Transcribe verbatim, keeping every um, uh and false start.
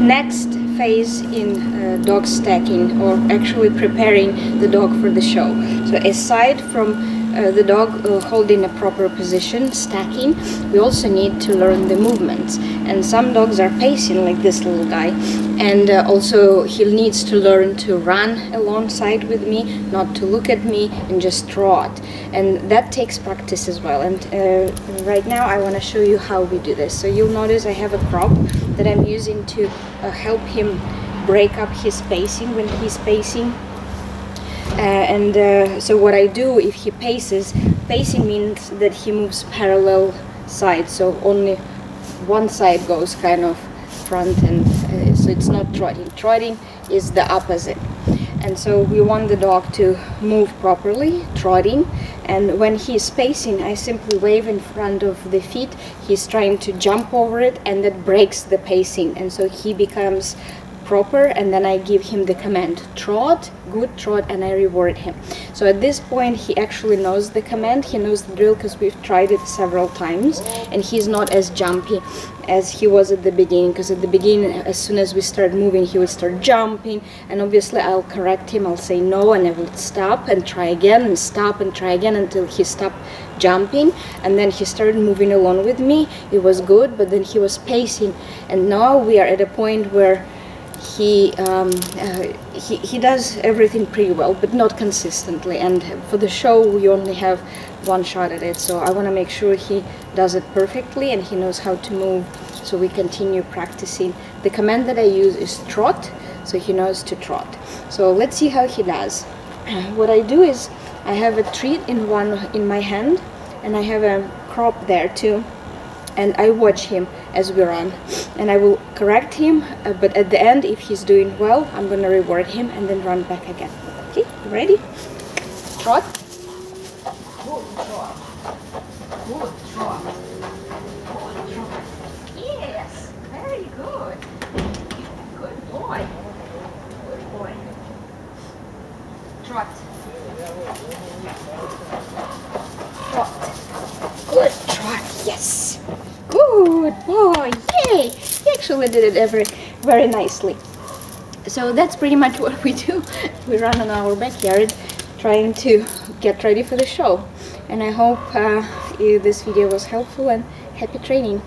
next phase in uh, dog stacking, or actually preparing the dog for the show. So aside from Uh, the dog uh, holding a proper position, stacking, we also need to learn the movements. And some dogs are pacing, like this little guy, and uh, also he needs to learn to run alongside with me, not to look at me and just trot, and that takes practice as well. And uh, right now I want to show you how we do this. So you'll notice I have a crop that I'm using to uh, help him break up his pacing when he's pacing. Uh, and uh, so what I do, if he paces, pacing means that he moves parallel sides, so only one side goes kind of front, and uh, so it's not trotting. Trotting is the opposite. And so we want the dog to move properly, trotting, and when he's pacing, I simply wave in front of the feet. He's trying to jump over it, and that breaks the pacing, and so he becomes proper, and then I give him the command, trot, good trot, and I reward him. So at this point he actually knows the command, he knows the drill, because we've tried it several times, and he's not as jumpy as he was at the beginning, because at the beginning, as soon as we start moving, he would start jumping, and obviously I'll correct him, I'll say no, and I will stop and try again, and stop and try again, until he stopped jumping, and then he started moving along with me. It was good, but then he was pacing, and now we are at a point where He, um, uh, he he does everything pretty well, but not consistently, and for the show we only have one shot at it, so I want to make sure he does it perfectly and he knows how to move, so we continue practicing. The command that I use is trot, so he knows to trot. So let's see how he does. What I do is I have a treat in one in my hand, and I have a crop there too, and I watch him as we run, and I will correct him, uh, but at the end, if he's doing well, I'm gonna reward him and then run back again. Okay, you ready? Trot. Good trot. Good trot. Good trot. Yes, very good. Good boy. Good boy. Trot. Trot. Good trot, yes. Good boy, yay! He actually did it every, very nicely. So that's pretty much what we do. We run on our backyard trying to get ready for the show. And I hope uh, this video was helpful, and happy training.